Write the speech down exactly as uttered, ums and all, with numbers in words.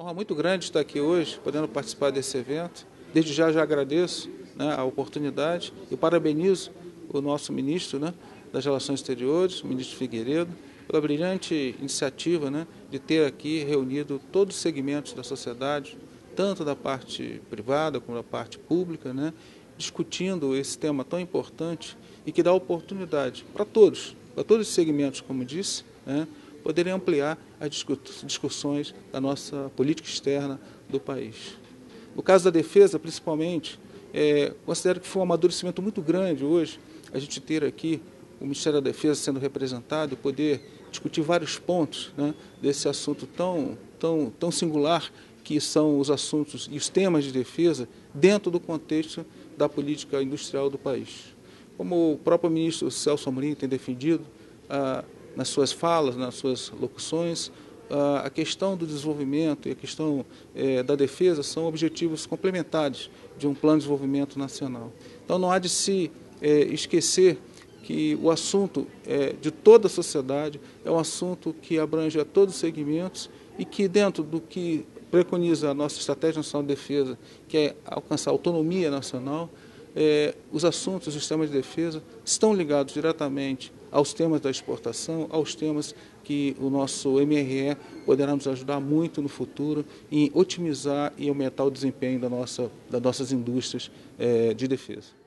É uma honra muito grande estar aqui hoje, podendo participar desse evento. Desde já já agradeço, né, a oportunidade e parabenizo o nosso ministro, né, das Relações Exteriores, o ministro Figueiredo, pela brilhante iniciativa, né, de ter aqui reunido todos os segmentos da sociedade, tanto da parte privada como da parte pública, né, discutindo esse tema tão importante e que dá oportunidade para todos, para todos os segmentos, como disse, né, poderem ampliar as discussões da nossa política externa do país. No caso da defesa, principalmente, é, considero que foi um amadurecimento muito grande hoje a gente ter aqui o Ministério da Defesa sendo representado e poder discutir vários pontos, né, desse assunto tão, tão, tão singular que são os assuntos e os temas de defesa dentro do contexto da política industrial do país. Como o próprio ministro Celso Amorim tem defendido, ah, nas suas falas, nas suas locuções, a questão do desenvolvimento e a questão eh, da defesa são objetivos complementares de um plano de desenvolvimento nacional. Então não há de se eh, esquecer que o assunto eh, de toda a sociedade é um assunto que abrange a todos os segmentos e que, dentro do que preconiza a nossa Estratégia Nacional de Defesa, que é alcançar a autonomia nacional, eh, os assuntos do sistema de defesa estão ligados diretamente aos temas da exportação, aos temas que o nosso M R E poderá nos ajudar muito no futuro em otimizar e aumentar o desempenho da nossa, das nossas indústrias, eh, de defesa.